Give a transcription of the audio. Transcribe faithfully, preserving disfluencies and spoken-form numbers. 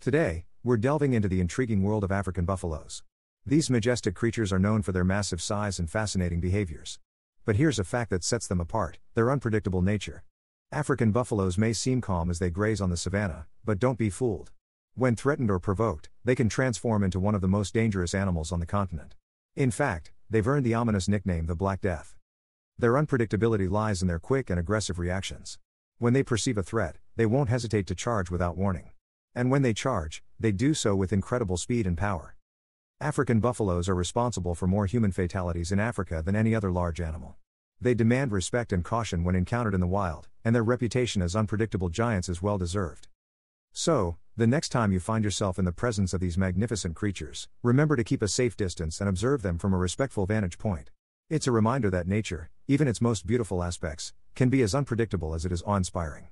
Today, we're delving into the intriguing world of African buffaloes. These majestic creatures are known for their massive size and fascinating behaviors. But here's a fact that sets them apart: their unpredictable nature. African buffaloes may seem calm as they graze on the savanna, but don't be fooled. When threatened or provoked, they can transform into one of the most dangerous animals on the continent. In fact, they've earned the ominous nickname the Black Death. Their unpredictability lies in their quick and aggressive reactions. When they perceive a threat, they won't hesitate to charge without warning. And when they charge, they do so with incredible speed and power. African buffaloes are responsible for more human fatalities in Africa than any other large animal. They demand respect and caution when encountered in the wild, and their reputation as unpredictable giants is well deserved. So, the next time you find yourself in the presence of these magnificent creatures, remember to keep a safe distance and observe them from a respectful vantage point. It's a reminder that nature, even its most beautiful aspects, can be as unpredictable as it is awe-inspiring.